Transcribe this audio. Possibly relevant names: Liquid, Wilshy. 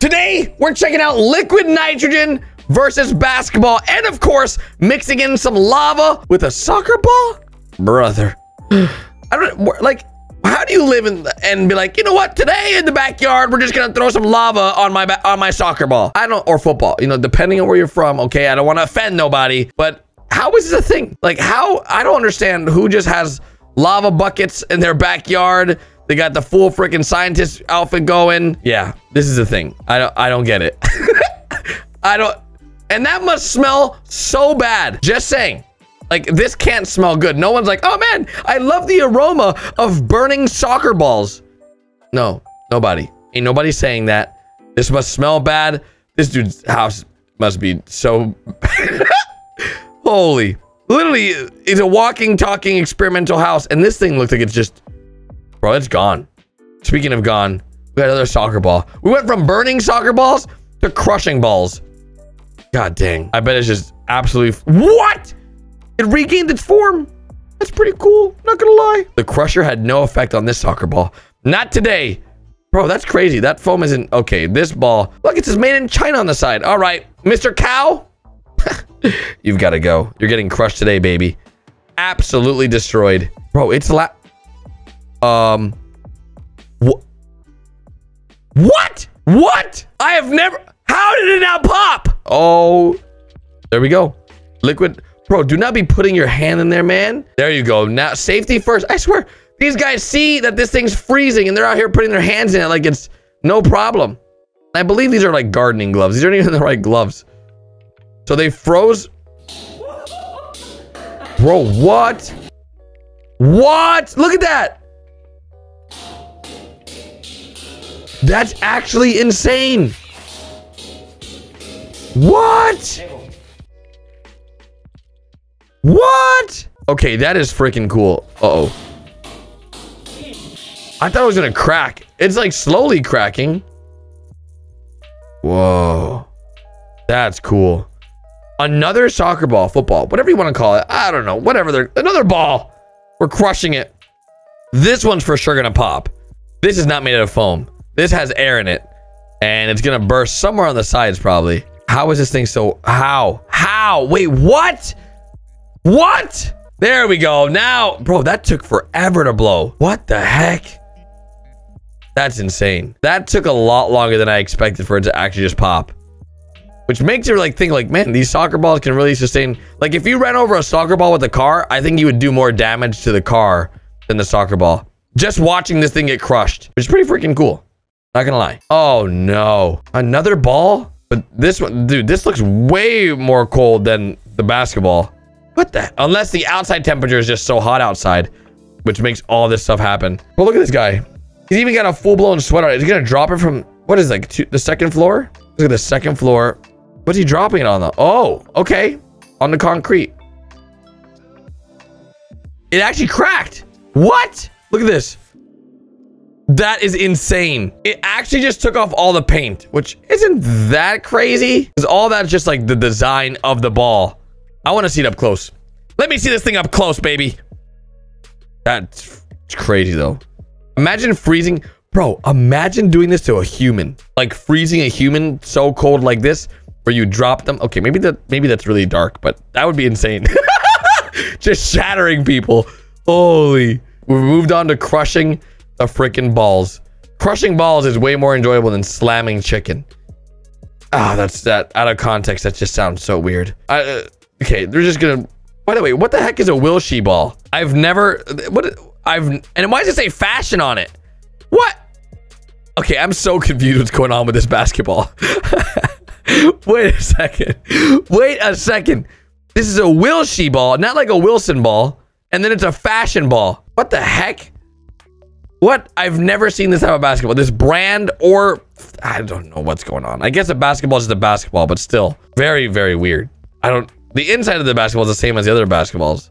Today, we're checking out liquid nitrogen versus basketball, and of course, mixing in some lava with a soccer ball? Brother. How do you live and be like, you know what? Today in the backyard, we're just gonna throw some lava on my soccer ball. Or football, you know, depending on where you're from. Okay, I don't want to offend nobody, but how is this a thing? Like, how? I don't understand who just has lava buckets in their backyard. They got the full freaking scientist outfit going. Yeah, this is a thing. I don't get it. And that must smell so bad. Just saying. Like, this can't smell good. No one's like, oh man, I love the aroma of burning soccer balls. No, nobody. Ain't nobody saying that. This must smell bad. This dude's house must be so holy. Literally, it's a walking, talking, experimental house. And this thing looks like it's just, bro, it's gone. Speaking of gone, we had another soccer ball. We went from burning soccer balls to crushing balls. God dang. I bet it's just absolutely, what? It regained its form. That's pretty cool, not gonna lie. The crusher had no effect on this soccer ball. Not today. Bro, that's crazy. That foam isn't, okay, this ball. Look, it says made in China on the side. All right, Mr. Cow. You've got to go. You're getting crushed today, baby. Absolutely destroyed. Bro, it's What? I have never, how did it not pop? Oh, there we go. Liquid. Bro, do not be putting your hand in there, man. There you go. Now, safety first. I swear, these guys see that this thing's freezing and they're out here putting their hands in it like it's no problem. I believe these are like gardening gloves. These aren't even the right gloves. So they froze. Bro, what? What? Look at that. That's actually insane. What? What? Okay, that is freaking cool. Uh-oh. I thought it was gonna crack. It's like slowly cracking. Whoa. That's cool. Another soccer ball, football, whatever you want to call it. I don't know, whatever. Another ball. We're crushing it. This one's for sure gonna pop. This is not made out of foam. This has air in it. And it's gonna burst somewhere on the sides probably. How is this thing so, how? How? Wait, what? What? There we go. Now, bro, that took forever to blow. What the heck? That's insane. That took a lot longer than I expected for it to actually just pop. Which makes you like think like, man, these soccer balls can really sustain. Like if you ran over a soccer ball with a car, I think you would do more damage to the car than the soccer ball. Just watching this thing get crushed, which is pretty freaking cool. Not gonna lie. Oh no. Another ball? But this one, dude, this looks way more cold than the basketball. What the? Unless the outside temperature is just so hot outside, which makes all this stuff happen. But look at this guy. He's even got a full-blown sweater. Is he gonna drop it from, what is it, like the second floor? Look at the second floor. What's he dropping it on though? Oh, okay. On the concrete. It actually cracked. What? Look at this. That is insane. It actually just took off all the paint, which isn't that crazy. Because all that's just like the design of the ball. I want to see it up close. Let me see this thing up close, baby. That's crazy, though. Imagine freezing. Bro, imagine doing this to a human. Like, freezing a human so cold like this, where you drop them. Okay, maybe that's really dark, but that would be insane. Just shattering people. Holy. We've moved on to crushing the freaking balls. Crushing balls is way more enjoyable than slamming chicken. Ah, that's that. Out of context, that just sounds so weird. Okay, they're just gonna. By the way, what the heck is a Wilshy ball? I've never. What? And why does it say fashion on it? What? Okay, I'm so confused. What's going on with this basketball? Wait a second. Wait a second. This is a Wilshy ball, not like a Wilson ball. And then it's a fashion ball. What the heck? What? I've never seen this type of basketball. This brand or I don't know what's going on. I guess a basketball is just a basketball, but still very, very weird. I don't. The inside of the basketball is the same as the other basketballs.